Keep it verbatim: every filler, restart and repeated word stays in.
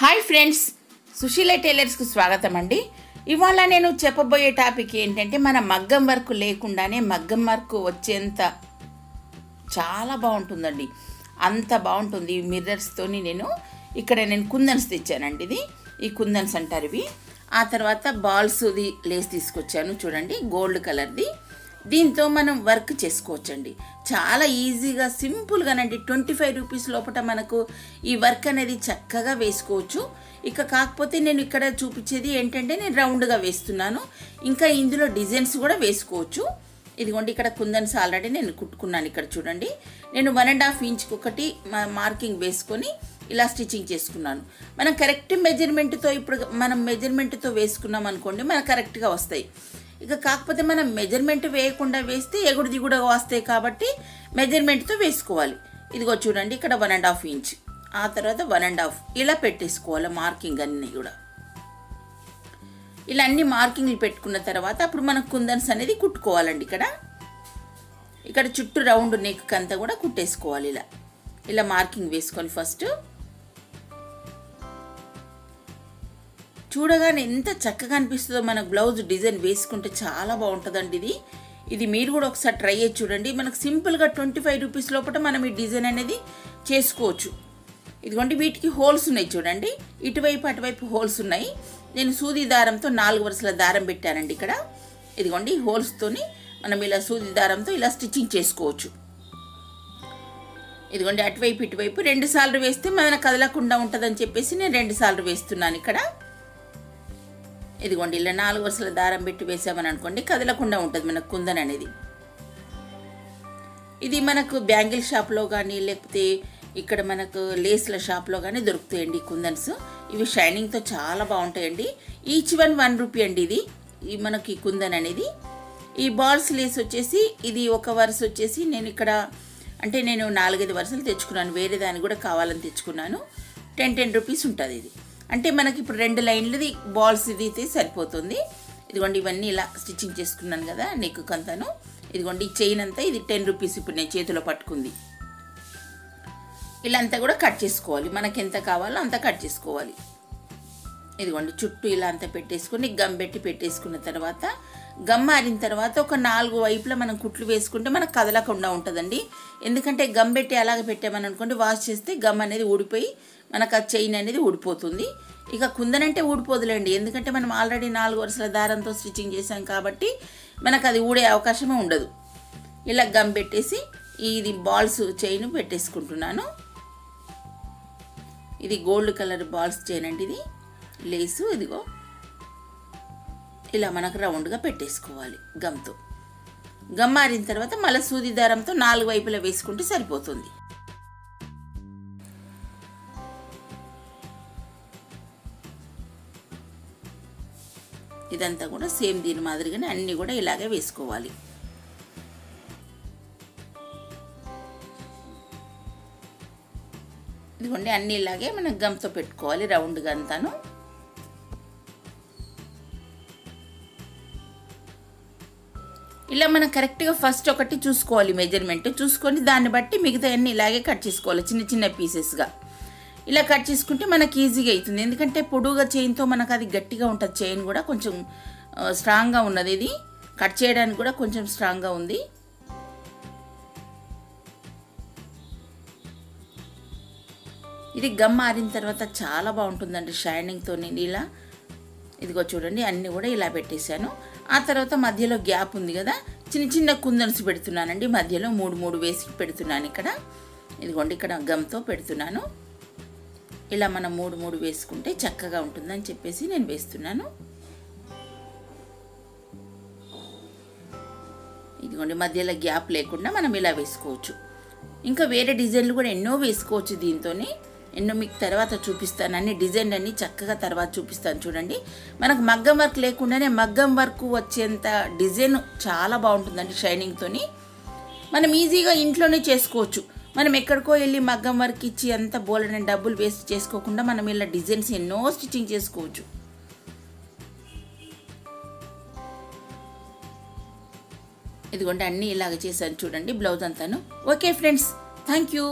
Hi friends, Susheela టైలర్స్కు స్వాగతం అండి. ఇవాళ నేను చెప్పబోయే టాపిక్ ఏంటంటే, మన మగ్గం వర్క్ లేకుండానే మగ్గం వర్క్ వచ్చేంత చాలా బాగుంటుందండి, అంత బాగుంటుంది. ఈ మిర్రర్స్తోని నేను ఇక్కడ నేను కుందన్స్ తెచ్చానండి. ఇది ఈ కుందన్స్ అంటారు ఇవి. ఆ తర్వాత బాల్స్ది లేస్ తీసుకొచ్చాను, చూడండి గోల్డ్ కలర్ది. దీంతో మనం వర్క్ చేసుకోవచ్చండి, చాలా ఈజీగా సింపుల్గానండి. ట్వంటీ ఫైవ్ రూపీస్ లోపల మనకు ఈ వర్క్ అనేది చక్కగా వేసుకోవచ్చు. ఇక కాకపోతే నేను ఇక్కడ చూపించేది ఏంటంటే, నేను రౌండ్గా వేస్తున్నాను. ఇంకా ఇందులో డిజైన్స్ కూడా వేసుకోవచ్చు. ఇదిగోండి ఇక్కడ కుందన్స్ ఆల్రెడీ నేను కుట్టుకున్నాను. ఇక్కడ చూడండి నేను వన్ అండ్ హాఫ్ ఇంచ్కి ఒకటి మార్కింగ్ వేసుకొని ఇలా స్టిచ్చింగ్ చేసుకున్నాను. మనం కరెక్ట్ మెజర్మెంట్తో ఇప్పుడు మనం మెజర్మెంట్తో వేసుకున్నాం అనుకోండి, మనకు కరెక్ట్గా వస్తాయి. ఇక కాకపోతే మనం మెజర్మెంట్ వేయకుండా వేస్తే ఎగుడు దిగుడు వస్తాయి, కాబట్టి మెజర్మెంట్తో వేసుకోవాలి. ఇదిగో చూడండి ఇక్కడ వన్ అండ్ హాఫ్ ఇంచ్, ఆ తర్వాత వన్ అండ్ హాఫ్ ఇలా పెట్టేసుకోవాలి. మార్కింగ్ అన్నీ కూడా ఇలా అన్ని మార్కింగ్లు పెట్టుకున్న తర్వాత అప్పుడు మనం కుందన్స్ అనేది కుట్టుకోవాలండి. ఇక్కడ ఇక్కడ చుట్టూ రౌండ్ నెక్ అంతా కూడా కుట్టేసుకోవాలి. ఇలా ఇలా మార్కింగ్ వేసుకొని ఫస్ట్ చూడగానే ఎంత చక్కగా అనిపిస్తుందో మన బ్లౌజ్ డిజైన్ వేసుకుంటే చాలా బాగుంటుందండి. ఇది ఇది మీరు కూడా ఒకసారి ట్రై చేసి చూడండి. మనకు సింపుల్గా ట్వంటీ ఫైవ్ రూపీస్ లోపల మనం ఈ డిజైన్ అనేది చేసుకోవచ్చు. ఇదిగోండి వీటికి హోల్స్ ఉన్నాయి చూడండి, ఇటువైపు అటువైపు హోల్స్ ఉన్నాయి. నేను సూది దారంతో నాలుగు వరుసల దారం పెట్టానండి. ఇక్కడ ఇదిగోండి హోల్స్తోని మనం ఇలా సూది దారంతో ఇలా స్టిచ్చింగ్ చేసుకోవచ్చు. ఇదిగోండి అటువైపు ఇటువైపు రెండు సార్లు వేస్తే మన కదలకుండా ఉంటుందని చెప్పేసి నేను రెండు సార్లు వేస్తున్నాను. ఇక్కడ ఇదిగోండి ఇలా నాలుగు వరుసల దారం పెట్టి వేసామని అనుకోండి, కదలకుండా ఉంటుంది మనకు కుందన్ అనేది. ఇది మనకు బ్యాంగిల్ షాప్లో కానీ లేకపోతే ఇక్కడ మనకు లేస్ల షాప్లో కానీ దొరుకుతాయండి కుందన్స్. ఇవి షైనింగ్తో చాలా బాగుంటాయండి. ఈచ్ వన్ వన్ రూపీ అండి. ఇది ఈ మనకి కుందన్ అనేది. ఈ బాల్స్ లేస్ వచ్చేసి ఇది ఒక వరుస వచ్చేసి నేను ఇక్కడ అంటే నేను నాలుగైదు వరుసలు తెచ్చుకున్నాను, వేరే దాన్ని కూడా కావాలని తెచ్చుకున్నాను. టెన్ టెన్ రూపీస్ ఉంటుంది ఇది. అంటే మనకి ఇప్పుడు రెండు లైన్లది బాల్స్ ఇది అయితే సరిపోతుంది. ఇదిగోండి ఇవన్నీ ఇలా స్టిచ్చింగ్ చేసుకున్నాను కదా నెక్ కంతాను. ఇదిగోండి ఈ చైన్ అంతా ఇది టెన్ రూపీస్ ఇప్పుడు నేను చేతిలో పట్టుకుంది. ఇలా అంతా కూడా కట్ చేసుకోవాలి, మనకి ఎంత కావాలో అంత కట్ చేసుకోవాలి. ఇదిగోండి చుట్టూ ఇలా అంతా పెట్టేసుకుని గమ్ పెట్టి పెట్టేసుకున్న తర్వాత గమ్ ఆరిన తర్వాత ఒక నాలుగు వైపులా మనం కుట్లు వేసుకుంటే మనకు కదలకుండా ఉంటుందండి. ఎందుకంటే గమ్ పెట్టి అలాగ పెట్టామని అనుకోండి, వాష్ చేస్తే గమ్ అనేది ఊడిపోయి మనకు ఆ చైన్ అనేది ఊడిపోతుంది. ఇక కుందనంటే ఊడిపోదులేండి, ఎందుకంటే మనం ఆల్రెడీ నాలుగు వరుసల దారంతో స్టిచ్చింగ్ చేసాం కాబట్టి మనకు అది ఊడే అవకాశమే ఉండదు. ఇలా గమ్ పెట్టేసి ఇది బాల్స్ చైన్ పెట్టేసుకుంటున్నాను. ఇది గోల్డ్ కలర్ బాల్స్ చైన్ అండి. ఇది లేసు. ఇదిగో ఇలా మనకు రౌండ్గా పెట్టేసుకోవాలి గమ్తో. గమ్ ఆరిన తర్వాత మళ్ళీ సూది దారంతో నాలుగు వైపులా వేసుకుంటే సరిపోతుంది. ఇదంతా కూడా సేమ్ దీని మాదిరిగానే అన్నీ కూడా ఇలాగే వేసుకోవాలి. ఇదిగోండి అన్నీ ఇలాగే మనం గమ్తో పెట్టుకోవాలి రౌండ్గా అంతాను. ఇలా మనం కరెక్ట్గా ఫస్ట్ ఒకటి చూసుకోవాలి మెజర్మెంట్ చూసుకొని, దాన్ని బట్టి మిగతా అన్నీ ఇలాగే కట్ చేసుకోవాలి చిన్న చిన్న పీసెస్గా. ఇలా కట్ చేసుకుంటే మనకు ఈజీగా అవుతుంది, ఎందుకంటే పొడుగా చైన్తో మనకు అది గట్టిగా ఉంటుంది. చైన్ కూడా కొంచెం స్ట్రాంగ్గా ఉన్నది, ఇది కట్ చేయడానికి కూడా కొంచెం స్ట్రాంగ్గా ఉంది. ఇది గమ్ ఆరిన తర్వాత చాలా బాగుంటుందండి షైనింగ్తో. నేను ఇలా ఇదిగో చూడండి అన్నీ కూడా ఇలా పెట్టేశాను. ఆ తర్వాత మధ్యలో గ్యాప్ ఉంది కదా, చిన్న చిన్న కుందన్స్ పెడుతున్నానండి. మధ్యలో మూడు మూడు వేసి పెడుతున్నాను. ఇక్కడ ఇదిగోండి ఇక్కడ గమ్తో పెడుతున్నాను. ఇలా మనం మూడు మూడు వేసుకుంటే చక్కగా ఉంటుందని చెప్పేసి నేను వేస్తున్నాను. ఇదిగోండి మధ్యలో గ్యాప్ లేకుండా మనం ఇలా వేసుకోవచ్చు. ఇంకా వేరే డిజైన్లు కూడా ఎన్నో వేసుకోవచ్చు దీంతోనే, ఎన్నో మీకు తర్వాత చూపిస్తాను. అన్ని డిజైన్ అన్ని చక్కగా తర్వాత చూపిస్తాను. చూడండి మనకు మగ్గం వర్క్ లేకుండానే మగ్గం వర్క్ వచ్చేంత డిజైన్ చాలా బాగుంటుందండి షైనింగ్తో. మనం ఈజీగా ఇంట్లోనే చేసుకోవచ్చు. మనం ఎక్కడికో వెళ్ళి మగ్గం వర్క్ ఇచ్చి అంత బోలెడని డబ్బులు వేస్ట్ చేసుకోకుండా మనం ఇలా డిజైన్స్ ఎన్నో స్టిచ్చింగ్ చేసుకోవచ్చు. ఇదిగోండి అన్నీ ఇలాగ చేశాను చూడండి బ్లౌజ్ అంతాను. Okay friends, thank you.